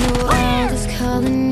Your world is calling me.